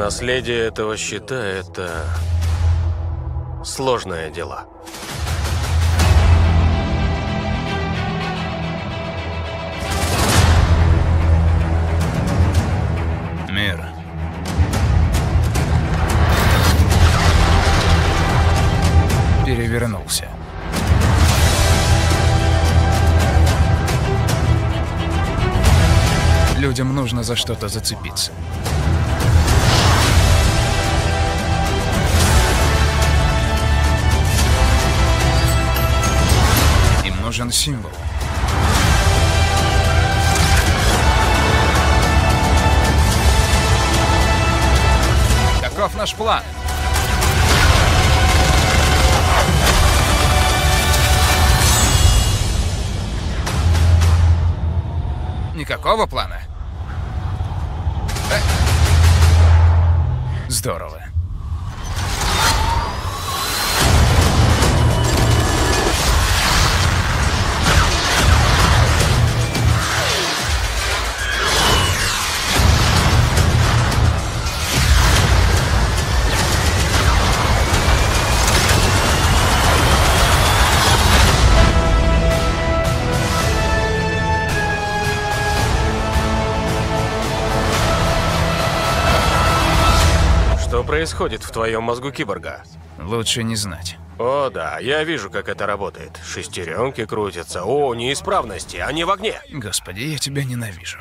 Наследие этого щита – это сложное дело. Мир. Перевернулся. Людям нужно за что-то зацепиться. Им нужен символ. Каков наш план? Никакого плана? Здорово. Происходит в твоем мозгу киборга? Лучше не знать. О, да, я вижу, как это работает. Шестеренки крутятся. О, неисправности, они в огне. Господи, я тебя ненавижу.